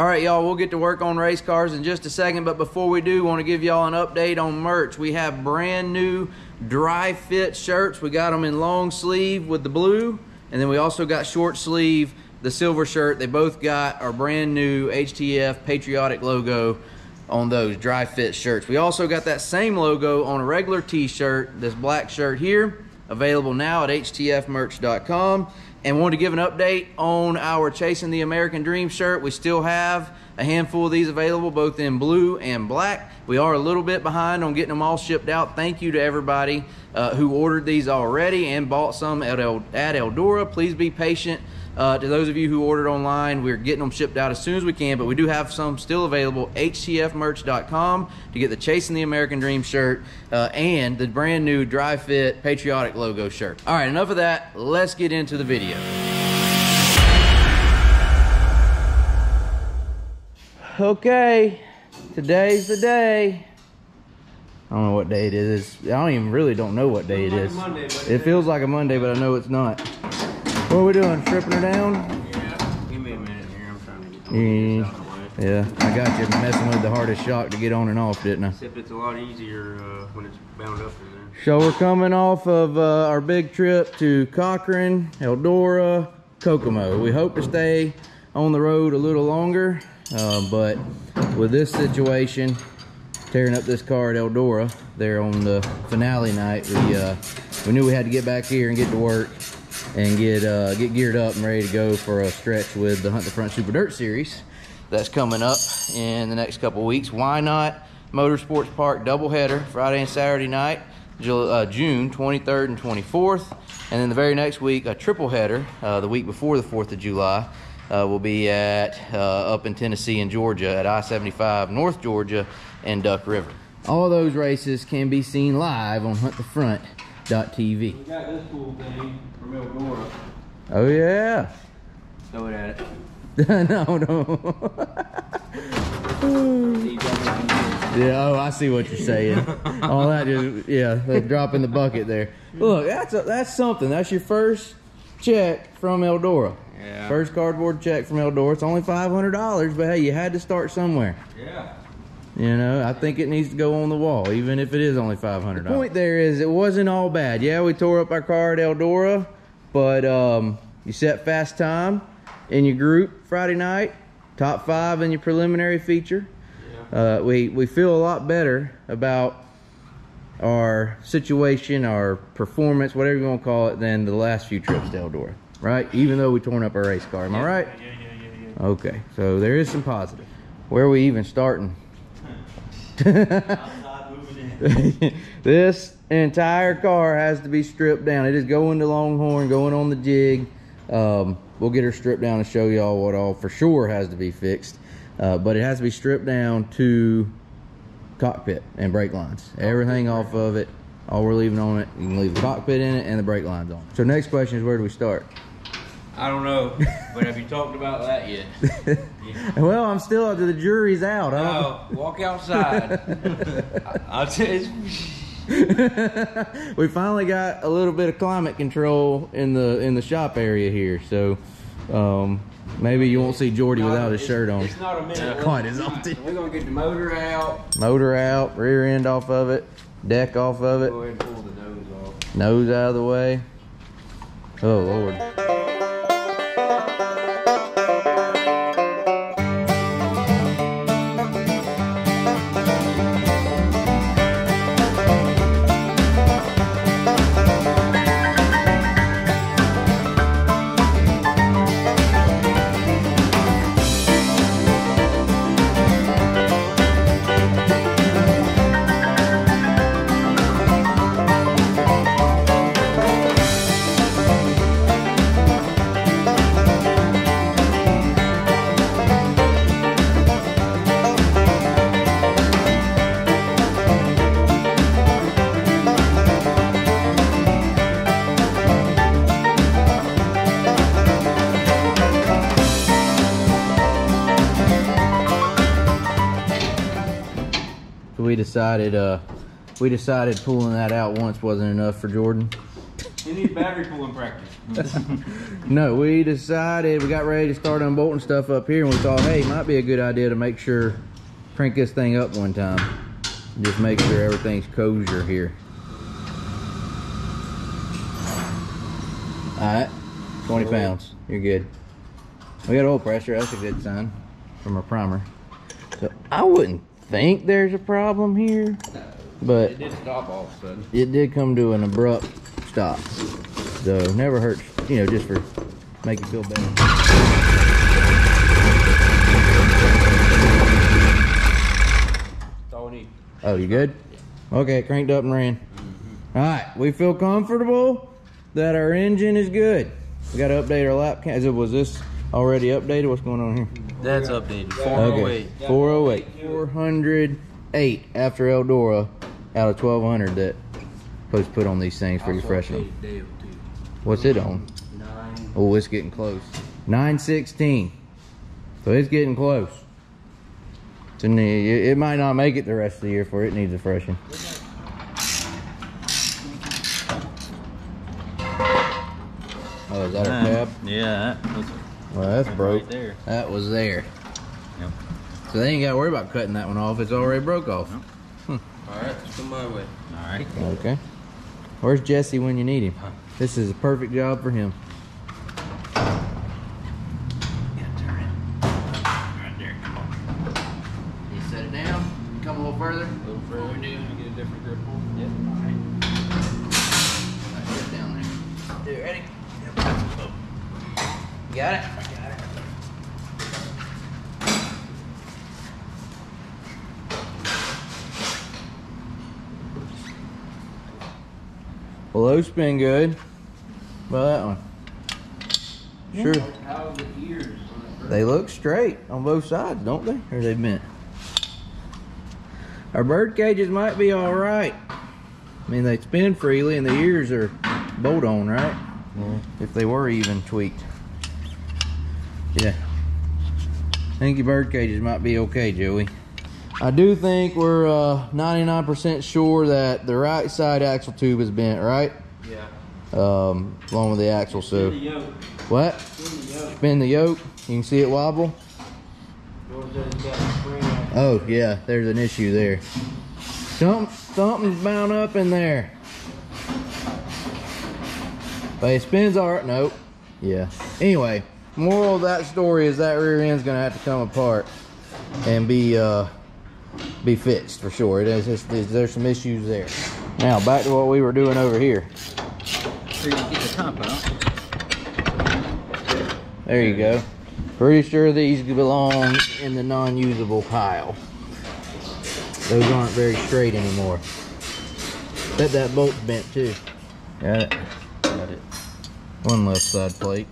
All right, y'all, we'll get to work on race cars in just a second, but before we do, want to give y'all an update on merch. We have brand new dry fit shirts. We got them in long sleeve with the blue, and then we also got short sleeve, the silver shirt. They both got our brand new HTF patriotic logo on those dry fit shirts. We also got that same logo on a regular t-shirt, this black shirt here, available now at htfmerch.com. And wanted to give an update on our Chasing the American Dream shirt. We still have a handful of these available, both in blue and black. We are a little bit behind on getting them all shipped out. Thank you to everybody who ordered these already and bought some at Eldora. Please be patient. To those of you who ordered online, we're getting them shipped out as soon as we can, but we do have some still available. htfmerch.com to get the Chasing the American Dream shirt and the brand new dry fit patriotic logo shirt. All right, enough of that. Let's get into the video. Okay, today's the day. I don't know what day it is. I don't even really don't know what day it is. It feels like a Monday, but I know it's not. What are we doing? Stripping her down? Yeah. Give me a minute here. I'm trying to get this out of the way. Yeah. I got you messing with the hardest shock to get on and off, didn't I? Except it's a lot easier when it's bound up in there. So we're coming off of our big trip to Cochrane, Eldora, Kokomo. We hope to stay on the road a little longer, but with this situation, tearing up this car at Eldora there on the finale night, we knew we had to get back here and get to work and get geared up and ready to go for a stretch with the Hunt the Front Super Dirt Series that's coming up in the next couple weeks. Why Not Motorsports Park doubleheader, Friday and Saturday night, June 23rd and 24th. And then the very next week, a triple header, the week before the 4th of July, will be at up in Tennessee and Georgia at I-75 North Georgia and Duck River. All those races can be seen live on huntthefront.tv. We got this cool thing from Eldora. Oh yeah. Throw it at it. No. Yeah, oh, I see what you're saying. All that is, yeah, they're dropping the bucket there. Look, that's something. That's your first check from Eldora. Yeah. First cardboard check from Eldora. It's only $500, but hey, you had to start somewhere. Yeah. You know, I think it needs to go on the wall, even if it is only $500. The point there is it wasn't all bad. Yeah, we tore up our car at Eldora, but you set fast time in your group Friday night, top 5 in your preliminary feature. Yeah. We feel a lot better about our situation, our performance, whatever you want to call it, than the last few trips to Eldora, right? Even though we torn up our race car, am I right? Yeah. Okay, so there is some positive. Where are we even starting? This entire car has to be stripped down. It is going to Longhorn, going on the jig. We'll get her stripped down and show y'all what all for sure has to be fixed, but it has to be stripped down to cockpit and brake lines. Everything off of it, all we're leaving on it, you can leave the cockpit in it and the brake lines on it. So next question is, where do we start? I don't know, but have you talked about that yet? Yeah. Well, I'm still up to the jury's out. Huh? No, walk outside. I'll tell you. We finally got a little bit of climate control in the shop area here, so maybe you won't see Jordy without his shirt on. It's not a minute. Quite as often. We're gonna get the motor out. Motor out, rear end off of it, deck off of it. Go ahead and pull the nose off. Nose out of the way. Oh Lord. We decided pulling that out once wasn't enough for Jordan. You need battery pulling practice. No, we decided, we got ready to start unbolting stuff up here, and we thought, hey, it might be a good idea to make sure, crank this thing up one time. Just make sure everything's kosher here. All right, 20 pounds, you're good. We got oil pressure, that's a good sign from our primer. So I wouldn't think there's a problem here, but it did stop all of a sudden. It did come to an abrupt stop. So never hurts, you know, just for making you feel better. That's all we need. Oh, you good? Yeah. Okay, it cranked up and ran. Mm-hmm. All right, we feel comfortable that our engine is good. We got to update our lap cam. Was this already updated? What's going on here? That's updated. 408. Okay. 408. 408 after Eldora out of 1200 that post put on these things for refreshing them. What's it on? Oh, it's getting close. 916. So it's getting close. It's in the, it might not make it the rest of the year for it needs a freshen. Oh, is that a cab? Yeah, that was, well, that's broke. Right there. That was there. Yep. So they ain't got to worry about cutting that one off. It's already broke off. Yep. Hmm. All right, just come my way. All right. Okay. Where's Jesse when you need him? This is a perfect job for him. Yeah, turn it. Right there, come on. You set it down, come a little further. A little further. What we do, we get a different grip on it. Yep. All right. All right, get down there. Do it, ready? You got it? I got it. Well, those spin good. Well, that one. Sure. How the ears on that bird? They look straight on both sides, don't they? Or are they bent? Our bird cages might be all right. I mean, they spin freely and the ears are bolt on, right? Yeah. If they were even tweaked. Yeah, I think your bird cages might be okay, Joey. I do think we're 99% sure that the right side axle tube is bent, right? Yeah. Along with the axle, so. Spin the yoke. What? Spin the yoke. Spin the yoke. You can see it wobble. Oh yeah, there's an issue there. Something's bound up in there. But it spins all right. Nope. Yeah. Anyway. Moral of that story is that rear end's gonna have to come apart and be fixed for sure. It is just, there's some issues there. Now back to what we were doing over here. So you can get the top out. There you go. Pretty sure these belong in the non-usable pile. Those aren't very straight anymore. Bet that bolt's bent too. Got it. Got it. One left side plate.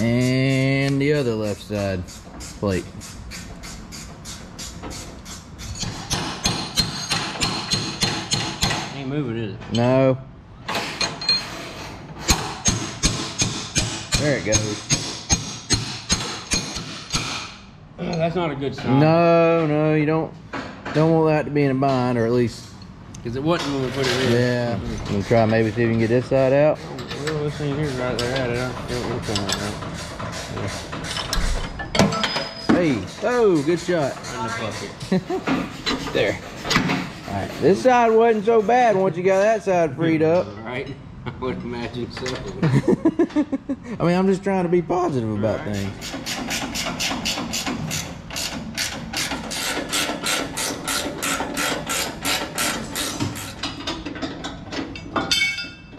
And the other left side plate. Ain't moving, is it? No. There it goes. That's not a good sign. No, no, you don't want that to be in a bind, or at least because it wasn't when we put it in. Yeah. We'll try maybe see if we can get this side out. Well, this thing here's right there at it, huh? Yeah. Hey, oh, good shot. In the bucket. There. All right, this side wasn't so bad once you got that side freed up. All right, I would imagine so. I mean, I'm just trying to be positive about right. Things.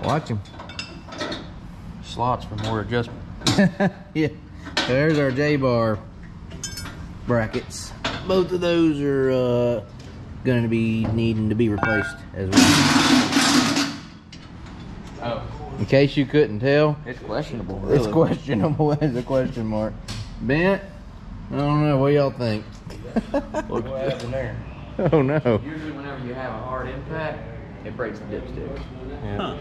Watch him. Slots for more adjustment. Yeah, there's our J-bar brackets. Both of those are going to be needing to be replaced as well. Oh. In case you couldn't tell, it's questionable. Really. It's questionable as a question mark. Bent? I don't know. What y'all think? What happened there? Oh no. Usually, whenever you have a hard impact, it breaks the dipstick. Yeah. Huh.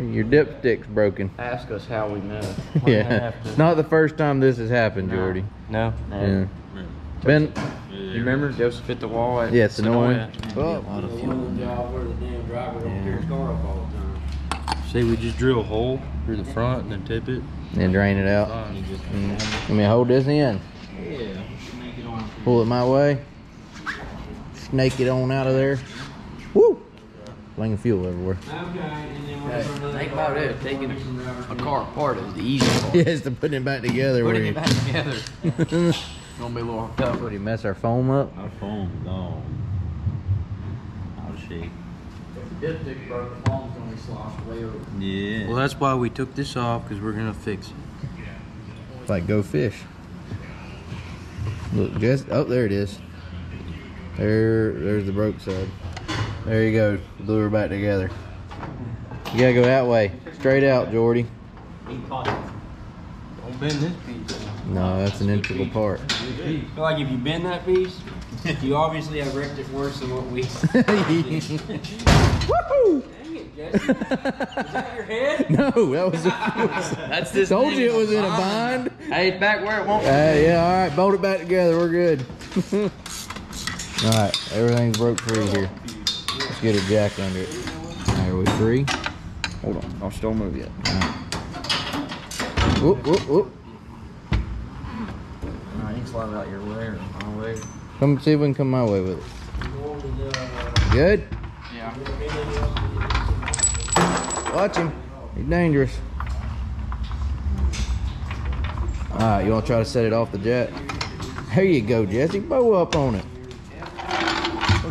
Your dipstick's broken. Ask us how we know. Why yeah, it's not the first time this has happened, no. Jordy. No. No. Yeah. Ben, you remember Joseph hit the wall at Sonoya? Yeah, it's annoying. Well, a lot of fun. Job where the damn driver don't tear his car up all the time. See, we just drill a hole through the front and then tip it. And then drain it out. Let me hold this in. Yeah. Pull it my way. Snake it on out of there. Woo! Blanking fuel everywhere. Think about it. Taking a car apart is the easy part. Yeah, it's to putting it back together. Putting it back together. It's gonna be a little tough. What do you mess our foam up? Our foam's gone. I'll shake. If the dipstick broke, the foam's gonna be sloshed way over. Yeah. Well, that's why we took this off, because we're gonna fix it. It's like Go Fish. Look, just there it is. There's the broke side. There you go. Lure back together. You gotta go that way. Straight out, Jordy. Don't bend this piece. No, that's an integral part. I feel like if you bend that piece, you obviously have wrecked it worse than what we did. Woohoo! Dang it, Jesse. Is that your head? No, that was that's this. Told you it was in a bind. Hey, it's back where it won't be. Yeah, alright, bolt it back together, we're good. Alright, everything's broke free here. Let's get a jack under it. There we free. Hold on, I'll still move yet. All right. Whoop, whoop, whoop. Nah, you can slide out your way or my way. Come see if we can come my way with it. Good? Yeah. Watch him. He's dangerous. Alright, you want to try to set it off the jet? There you go, Jesse. Bow up on it.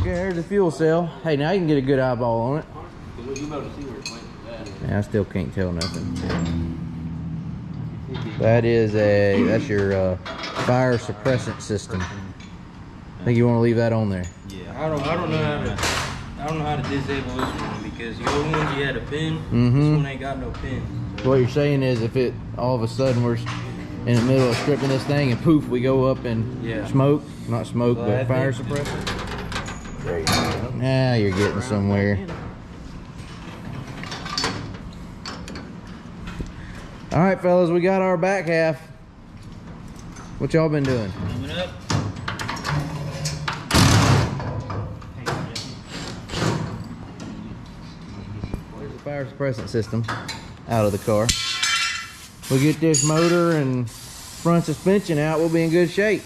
Okay, there's the fuel cell. Hey, now you can get a good eyeball on it. I still can't tell nothing. That is a, that's your fire suppressant system. I think you want to leave that on there. Yeah. I don't know how to disable this one, because the old ones you had a pin. This one ain't got no pin. So what you're saying is, if it all of a sudden we're in the middle of stripping this thing and poof, we go up and smoke, not smoke, so but fire suppressant. There you go. Now you're getting somewhere. All right, fellas, we got our back half. What y'all been doing? Coming up. There's the fire suppressant system out of the car. We'll get this motor and front suspension out. We'll be in good shape.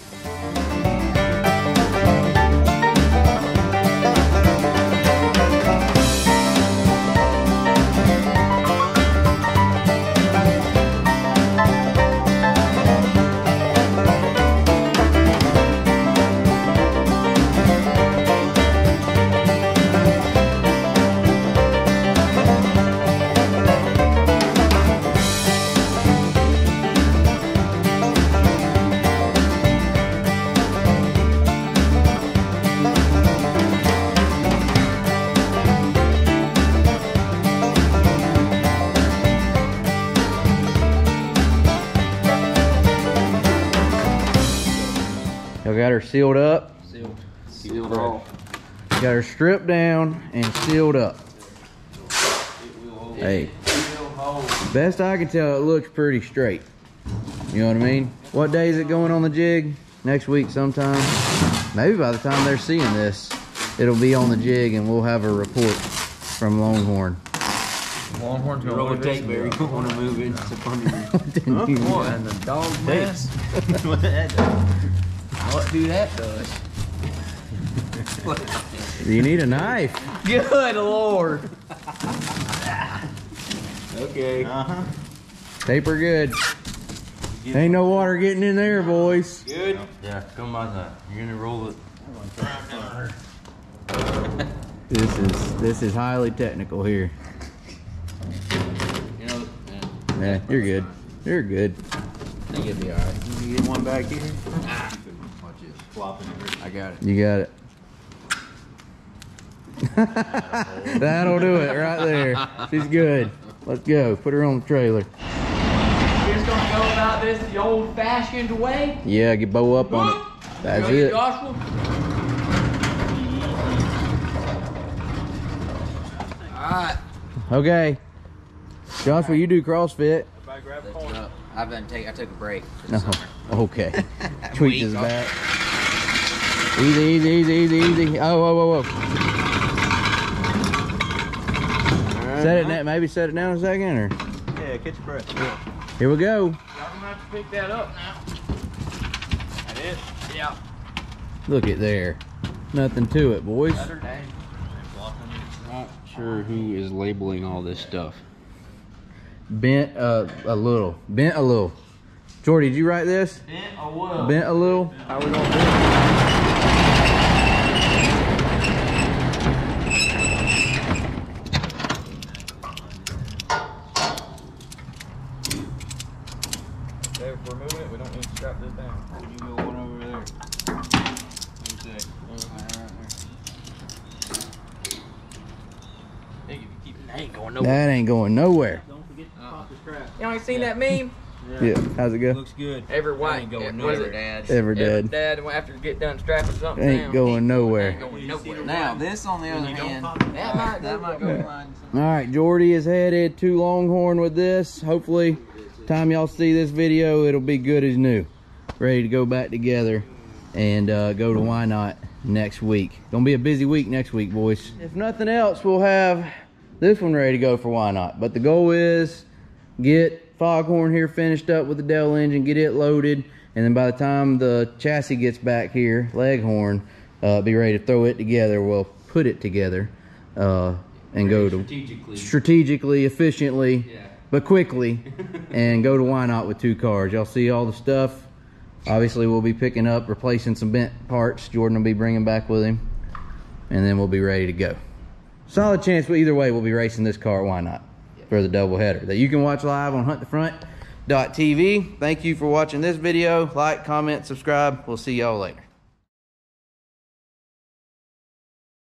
Got her sealed up. Sealed off. Got her stripped down and sealed up. Hey, best I can tell, it looks pretty straight. You know what I mean? What day is it going on the jig? Next week sometime. Maybe by the time they're seeing this, it'll be on the jig and we'll have a report from Longhorn. Longhorn's gonna rotate very quick when it moves into Bundy. What? And the dog mess? What that dog? What do that does? You need a knife. Good Lord. Okay. Taper good. Ain't no water getting in there, boys. Good. Yeah, come on that. You're gonna roll it. This is highly technical here. You know, yeah, you're good. You're good. I think it'll be alright. You get one back here? I got it. You got it. That'll do it right there. She's good. Let's go. Put her on the trailer. You're just gonna go about this the old-fashioned way? Yeah, get bow up on it. That's it. Joshua. All right. Okay. Joshua, you do CrossFit. If I grab a corner. I took a break. No. Okay. Tweet is back. Easy, easy, easy, easy, easy. Oh, whoa, whoa, whoa. All Set it down, maybe set it down a second, or? Yeah, catch your breath. Yeah. Here we go. Y'all gonna have to pick that up now. That is? Yeah. Look at there. Nothing to it, boys. Not sure who is labeling all this stuff. Bent a little. Bent a little. Jordy, did you write this? Bent a little. Bent a little? How we gonna do it? That ain't going nowhere. Don't forget to pop the crap. Y'all ain't seen that meme? Yeah. How's it go? Looks good. Every white ain't going nowhere. Every dad after you get done strapping something ain't going nowhere. Ain't going nowhere. Now this on the other hand, that might go blind. All right, Jordy is headed to Longhorn with this. Hopefully, time y'all see this video, it'll be good as new. Ready to go back together and go to Why Not next week. Gonna be a busy week next week, boys. If nothing else, we'll have this one ready to go for Why Not. But the goal is get Foghorn here finished up with the Dell engine, get it loaded, and then by the time the chassis gets back here, Leghorn, be ready to throw it together. We'll put it together and go to strategically, efficiently, but quickly, and go to Why Not with two cars. Y'all see all the stuff. Obviously, we'll be picking up, replacing some bent parts. Jordan will be bringing back with him, and then we'll be ready to go. Solid chance, but either way, we'll be racing this car. Why Not for the doubleheader that you can watch live on huntthefront.tv. Thank you for watching this video. Like, comment, subscribe. We'll see y'all later.